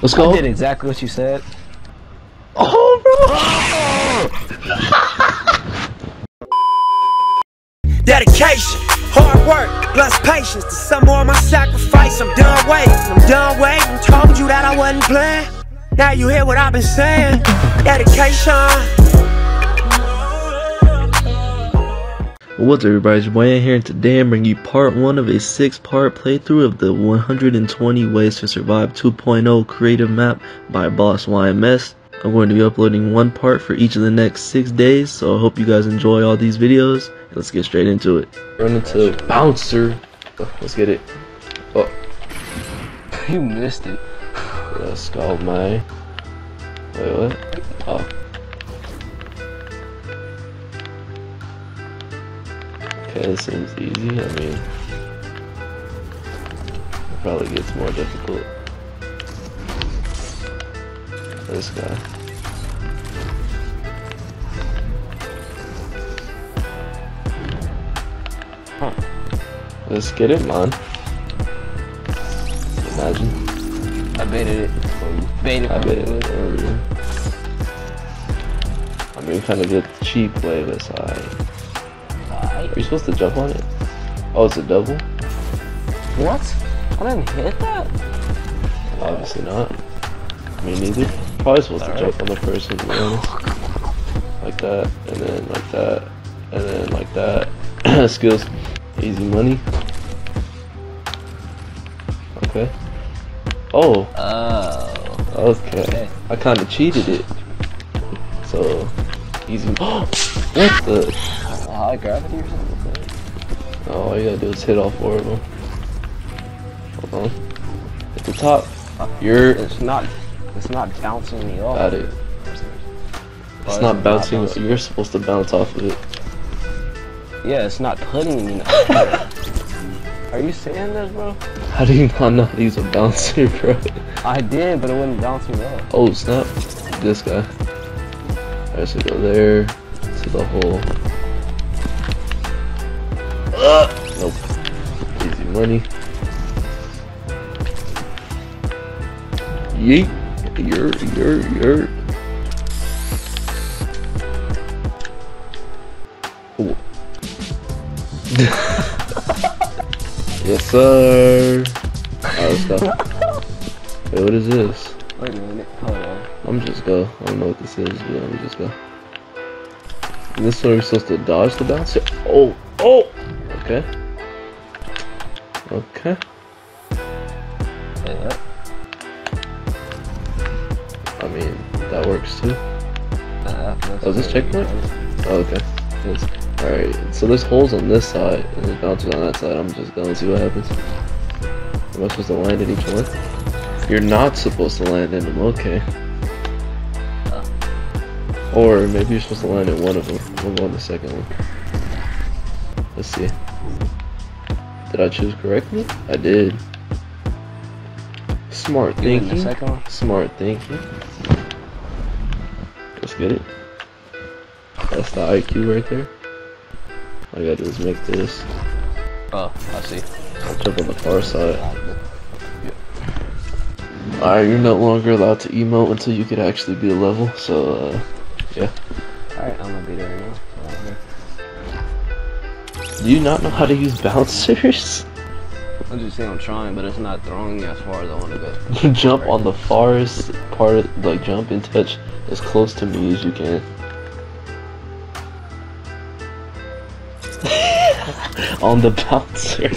Let's go. I did exactly what you said. Oh, bro! Dedication, hard work, plus patience. To some more my sacrifice. I'm done waiting. Told you that I wasn't playing. Now you hear what I've been saying. Dedication. What's up, everybody? It's Wayne here, and today I'm bringing you part 1 of a 6-part playthrough of the 120 ways to survive 2.0 creative map by boss YMS. I'm going to be uploading one part for each of the next 6 days, so I hope you guys enjoy all these videos. Let's get straight into it. Run into Bouncer. Oh, let's get it. Oh. You missed it. Let's go, man. Wait, what? Oh. This seems easy. I mean, it probably gets more difficult. This guy. Huh. Let's get it, man. Imagine. I baited it. I baited it. Earlier. I mean, kind of the cheap way, but it's alright. Are you supposed to jump on it? Oh, it's a double? What? I didn't hit that? Obviously not. Me neither. Probably supposed to jump on the person, to be honest. Like that, and then like that, and then like that. Skills. Easy money. Okay. Oh. Oh. Okay. I kinda cheated it. So, easy. What the? High gravity or something like that? Oh, all you gotta do is hit all 4 of them. Hold on. At the top. You're... It's not bouncing me off. Got it. It's not bouncing. You're supposed to bounce off of it. Yeah, it's not putting me off. Are you saying this, bro? How do you not know these are bouncing, bro? I did, but it wouldn't bounce me off. Oh, snap. This guy. Alright, so go there. To the hole. Nope. Easy money. Yeet. Yer. Oh. Yes, sir. Alright, stop. Wait, what is this? Wait a minute. Hold on. I'm just go. I don't know what this is, but I'm just go. And this one we're supposed to dodge the bouncer. Oh. Oh. Okay. Okay. Yeah. I mean, that works too. Oh, is this checkpoint? Oh, okay. Yes. Alright, so there's holes on this side, and there's bouncers on that side. I'm just going to see what happens. Am I supposed to land in each one? You're not supposed to land in them, okay. Or maybe you're supposed to land in one of them. We'll go on the second one. Let's see. Did I choose correctly? I did. Smart thinking. Smart thinking. Let's get it. That's the IQ right there. All I gotta do is make this. Oh, I see. I'll jump on the far side. Yeah. Alright, you're no longer allowed to emote until you could actually beat a level, so yeah. Alright, I'm gonna be there now. Do you not know how to use bouncers? I'm just saying I'm trying, but it's not throwing me as far as I want to go. Jump on the farthest part, like jump and touch as close to me as you can. On the bouncer.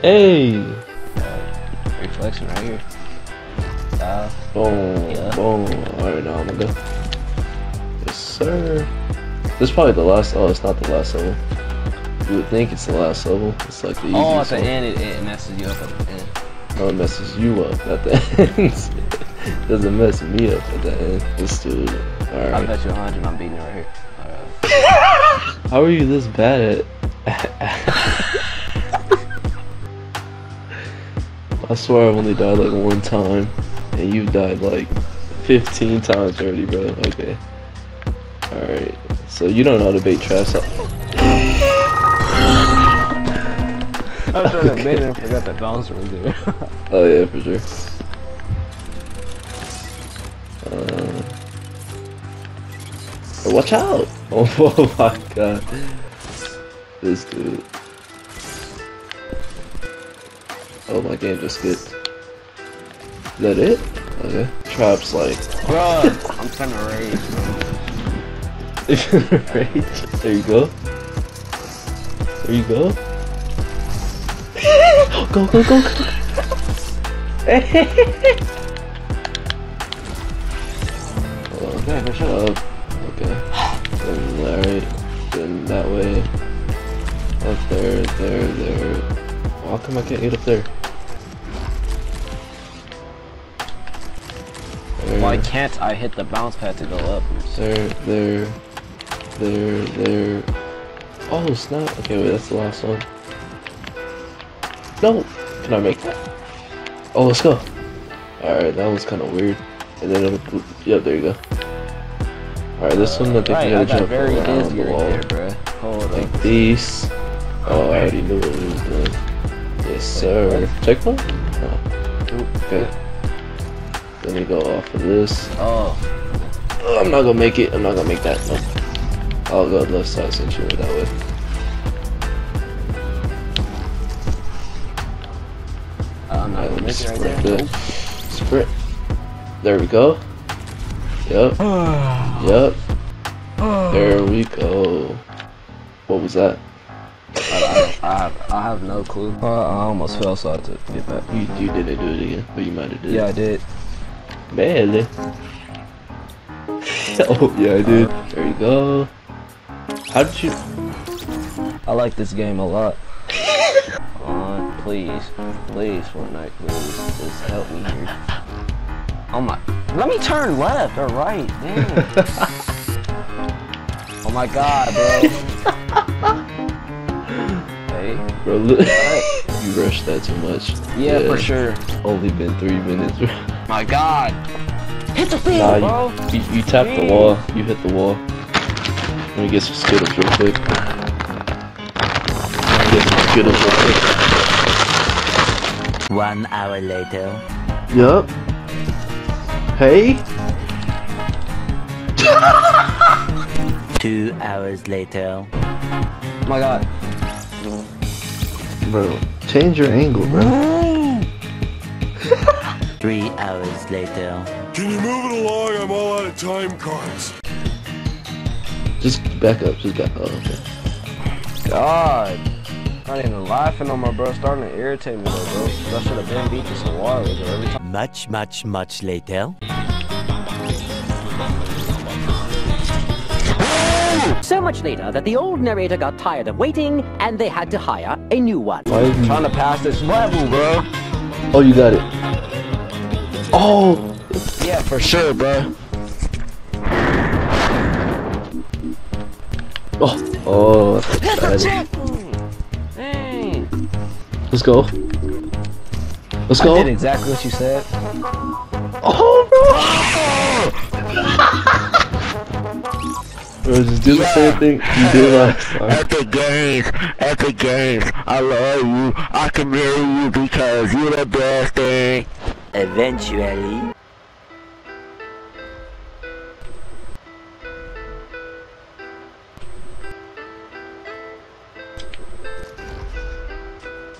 Hey! Reflection right here. Boom, yeah. Boom. Alright, now I'm gonna go. Yes, sir. This is probably the last. Oh, it's not the last level. You would think it's the last level. It's like the easiest. Oh, at the end it messes you up. At the end. Oh, it messes you up at the end. It doesn't mess me up at the end. This dude. All right. I bet you 100. I'm beating it right here. All right. How are you this bad at? I swear I've only died like 1 time, and you've died like 15 times already, bro. Okay. All right. So you don't know how to bait traps. after that minute, I forgot that bouncer was there. Oh yeah, for sure. Watch out! Oh my god. This dude. Oh, my game just skipped. Is that it? Okay. Traps like. Bruh! I'm trying to rage, bro. Rage? There you go. There you go. Go, go, go, go! Oh, man, shut up. Okay. Alright. Then that way. Up there, there, there. How come I can't get up there? Why can't I hit the bounce pad to go up? There, there, there, there. Oh snap. Okay, wait, that's the last one. No! Can I make that? Oh, let's go. Alright, that was kind of weird. And then it'll. Yep, there you go. Alright, this one, I think you gotta jump around the wall. Right there, hold like up. These. Oh, I already knew what it was doing. Yes, sir. Checkpoint? No. Okay. Let me go off of this. Oh. I'm not gonna make it. I'm not gonna make that. Nope. I'll go left side since you were that way. I'm not gonna make it right there. Nope. Sprint. There we go. Yep. Yep. There we go. What was that? I have no clue. I almost fell, so I had to get back. You didn't do it again, but you might have did. Yeah, I did. Barely. Oh, yeah, I did. There you go. How did you... I like this game a lot. Come on, please. Please, Fortnite, please. Just help me here. Oh my... Let me turn left or right. Damn. Oh my god, bro. Bro, look, you rushed that too much. Yeah, for sure. Only been 3 minutes. My god. Hit the field, nah, bro. You tapped the wall. You hit the wall. Let me get some Skittles real quick. Get some Skittles real quick. 1 hour later. Yup. Hey. 2 hours later. Oh my god. Bro, change your angle, bro. 3 hours later. Can you move it along? I'm all out of time cards. Just back up, just back up. Okay. God. Not even laughing on my bro. Starting to irritate me though, bro. I should have been beat this a while ago every time. Much, much, much later. So much later that the old narrator got tired of waiting and they had to hire a new one. I'm trying to pass this level, bro. Oh, you got it. Oh! Yeah, for sure, bro. Oh! Oh, that's bad. Hey. Let's go. Let's go. I did exactly what you said. Oh, bro! Bro, just do the same thing you did last time. Epic Games, I love you, I can marry you because you're the best thing. Eventually.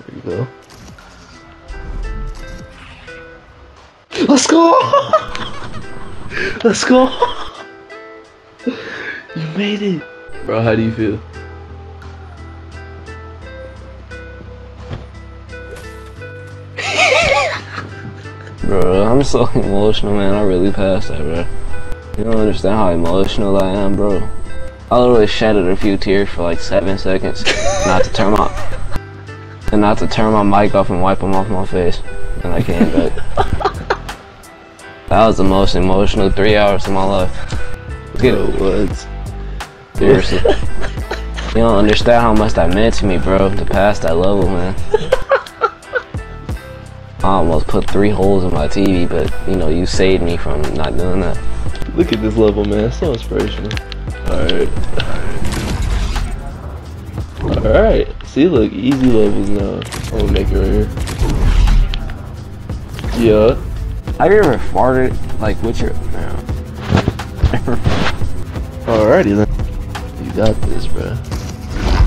There you go. Let's go! Let's go! You made it! Bro, how do you feel? Bro, I'm so emotional, man. I really passed that, bro. You don't understand how emotional I am, bro. I literally shattered a few tears for like 7 seconds. not to turn my mic off and wipe them off my face. And I came back. That was the most emotional 3 hours of my life. Look at it. Words. Seriously. You don't understand how much that meant to me, bro, to pass that level, man. I almost put 3 holes in my TV, but, you know, you saved me from not doing that. Look at this level, man. It's so inspirational. Alright. Alright. See, look, easy levels now. Oh, naked right here. Yeah. Have you ever farted? Like, with your... No. Alrighty then. You got this, bro.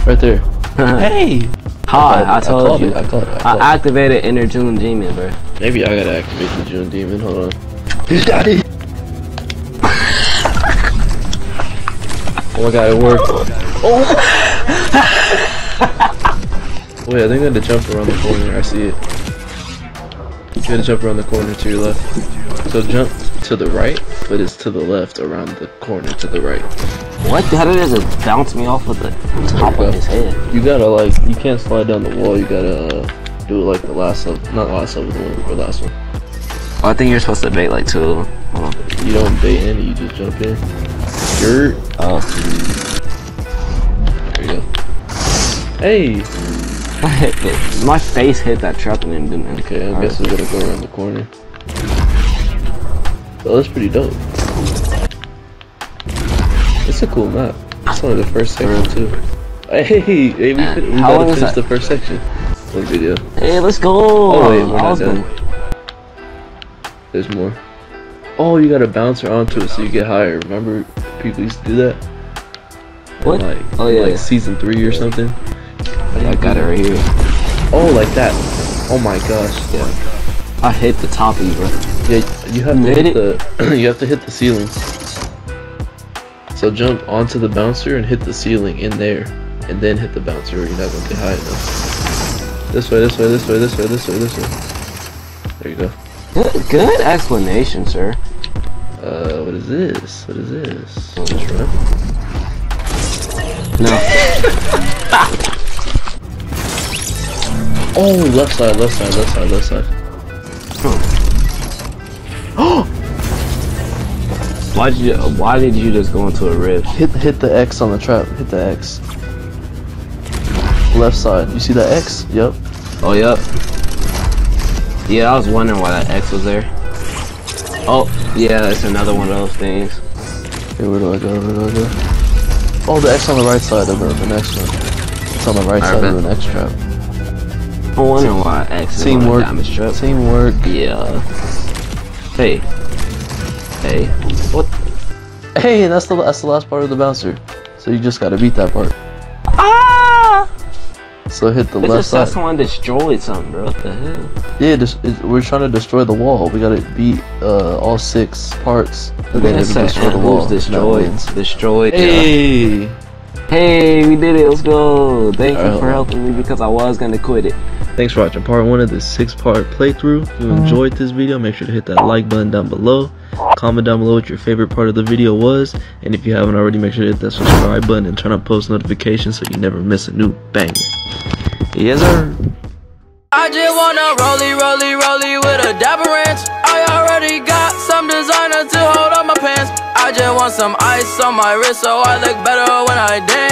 Right there. Hey! Hi, I told you. I activated inner June Demon, bro. Maybe I gotta activate the June Demon. Hold on. He's got it! Oh my god, it worked. Oh! Wait, I think I had to jump around the corner. I see it. You gotta jump around the corner to your left. So jump to the right, but it's to the left around the corner to the right. What? How did it just bounce me off of the top of his head? You gotta like, you can't slide down the wall. You gotta do it like the last level, not last level, the last one. Oh, I think you're supposed to bait like two of them. Hold on. You don't bait any, you just jump in. Dirt. Oh. There you go. Hey. My face hit that trap and it didn't. Okay, I guess we're gonna go around the corner. Oh, that's pretty dope. It's a cool map. It's only the first section too. Hey, we gotta finish the first section. One video. Hey, let's go! Oh wait, we're not done. There's more. Oh, you gotta bounce her onto it so you get higher. Remember, people used to do that? What? Like, oh yeah. Like season 3 or something. I got it right here. Oh, like that. Oh my gosh. Yeah. I hit the top of you, bro. Yeah, you have to hit the you have to hit the ceiling. So jump onto the bouncer and hit the ceiling in there, and then hit the bouncer. You're not gonna get high enough. This way, this way, this way, this way, this way, this way. There you go. Good explanation, sir. What is this? What is this? Oh, this run? No. Oh, left side, left side, left side, left side. Oh! Why did you just go into a rib? Hit the X on the trap. Hit the X. Left side. You see that X? Yep. Oh, yep. Yeah, I was wondering why that X was there. Oh, yeah, that's another one of those things. Hey, where do I go? Where do I go? Oh, the X on the right side of the next one. It's on the right side of the next trap. I wonder why X is on a damage trap. Teamwork. Yeah. Hey. Hey. What? Hey, that's the last part of the bouncer. So you just gotta beat that part. Ah! So hit the left side. It just said someone destroyed something, bro. What the hell? Yeah, we're trying to destroy the wall. We gotta beat all 6 parts. And then destroy the wall. Destroyed. Destroyed. Hey! Yeah. Hey, we did it. Let's go. Thank you for helping me because I was gonna quit it. Thanks for watching part 1 of this 6-part playthrough. If you enjoyed this video, make sure to hit that like button down below. Comment down below what your favorite part of the video was. And if you haven't already, make sure to hit that subscribe button and turn on post notifications so you never miss a new banger. Yes, sir. I just wanna rollie, rollie, rollie with a dapper ranch. I already got some designer to hold on my pants. I just want some ice on my wrist so I look better when I dance.